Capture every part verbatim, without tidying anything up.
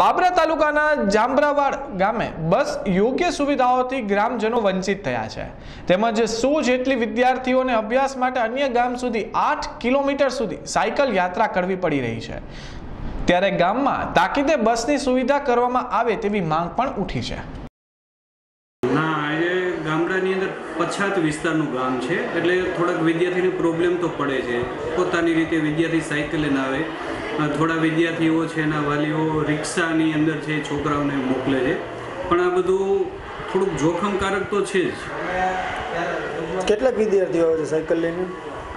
બાબરા તાલુકાના જાંબરાવાડ ગામે બસ યોગ્ય સુવિધાઓથી ગ્રામજનો વંચિત થયા છે. તેમજ સો જેટલી વિદ્યાર્થીઓને અભ્યાસ માટે અન્ય ગામ સુધી આઠ કિલોમીટર સુધી સાયકલ યાત્રા કરવી પડી રહી છે. ત્યારે ગામમાં તાકીદે બસની સુવિધા કરવામાં આવે તેવી માંગ પણ ઉઠી છે. ના, આજે ગામડાની અંદર પછાત વિસ્તારનું ગામ છે, એટલે થોડાક વિદ્યાર્થીને પ્રોબ્લેમ તો પડે છે. પોતાની રીતે વિદ્યાર્થી સાયકલે ના આવે, થોડા વિદ્યાર્થીઓ છે એના વાલીઓ રિક્ષાની અંદર છે છોકરાઓને મોકલે છે, પણ આ બધું થોડુંક જોખમકારક તો છે જ. કેટલાક વિદ્યાર્થીઓ આવે છે સાયકલ લઈને?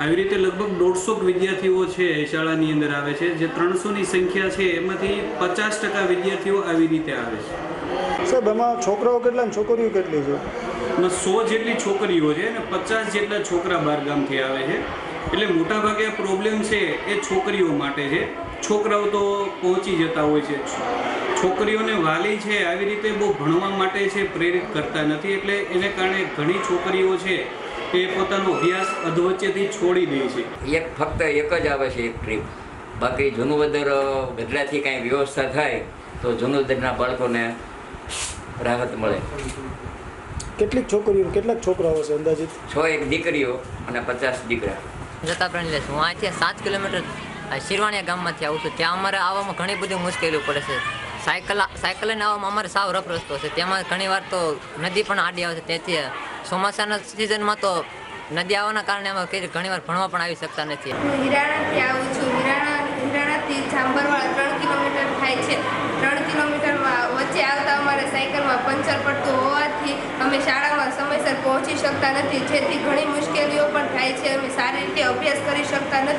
આવી રીતે લગભગ દોઢસો વિદ્યાર્થીઓ છે શાળાની અંદર આવે છે. જે ત્રણસોની સંખ્યા છે એમાંથી પચાસ ટકા વિદ્યાર્થીઓ આવી રીતે આવે છે. સાહેબ, એમાં છોકરાઓ કેટલા ને છોકરીઓ કેટલી છે? સો જેટલી છોકરીઓ છે અને પચાસ જેટલા છોકરા બહારગામથી આવે છે. એટલે મોટાભાગે આ પ્રોબ્લેમ છે એ છોકરીઓ માટે છે. છોકરાઓ તો પહોંચી જતા હોય છે, છોકરીઓને વાલી છે આવી રીતે બહુ ભણવા માટે છે પ્રેરિત કરતા નથી. એટલે એને કારણે ઘણી છોકરીઓ છે એ પોતાનો અભ્યાસ અધવચ્ચેથી છોડી દે છે. એક ફક્ત એક જ આવે છે એક ટ્રીપ, બાકી જૂનુવદર ગઢડાથી કાંઈ વ્યવસ્થા થાય તો જૂનુવદરના બાળકોને રાહત મળે. કેટલીક છોકરીઓ કેટલાક છોકરાઓ છે? અંદાજિત છ એક દીકરીઓ અને પચાસ દીકરા. જતા પ્રાણી લે છે. હું અહીંથી સાત કિલોમીટર શિરવાણિયા ગામમાંથી આવું છું. ત્યાં અમારે આવવામાં ઘણી બધી મુશ્કેલીઓ પડે છે. સાયકલ સાયકલ લઈને આવવામાં અમારે સાવ રફ રસ્તો છે. તેમાં ઘણીવાર તો નદી પણ આડી આવે છે. તેથી ચોમાસાના સિઝનમાં તો નદી આવવાના કારણે અમે ઘણીવાર ભણવા પણ આવી શકતા નથી. હું હિરાણાથી આવું છું. હિરાણા હિરાણાથી જાંબરવાળા ત્રણ કિલોમીટર થાય છે. ત્રણ કિલોમીટરમાં વચ્ચે આવતા અમારે સાયકલમાં પંચર પડતું હોવાથી અમે શાળામાં સમયસર પહોંચી શકતા નથી, જેથી ઘણી મુશ્કેલીઓ પણ થાય છે. અમે સારી રીતે અભ્યાસ કરી શકતા નથી.